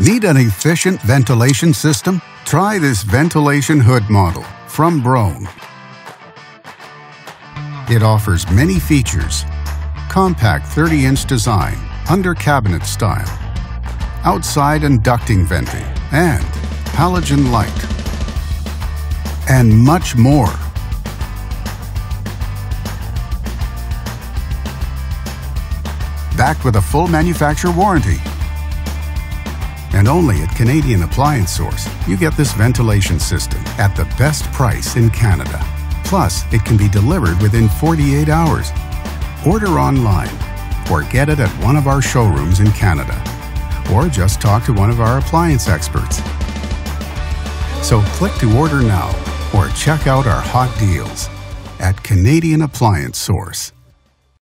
Need an efficient ventilation system? Try this ventilation hood model from Broan. It offers many features: compact 30-inch design, under cabinet style, outside and ducting venting, and halogen light, and much more. Backed with a full manufacturer warranty. And only at Canadian Appliance Source, you get this ventilation system at the best price in Canada. Plus, it can be delivered within 48 hours. Order online or get it at one of our showrooms in Canada, or just talk to one of our appliance experts. So click to order now or check out our hot deals at Canadian Appliance Source.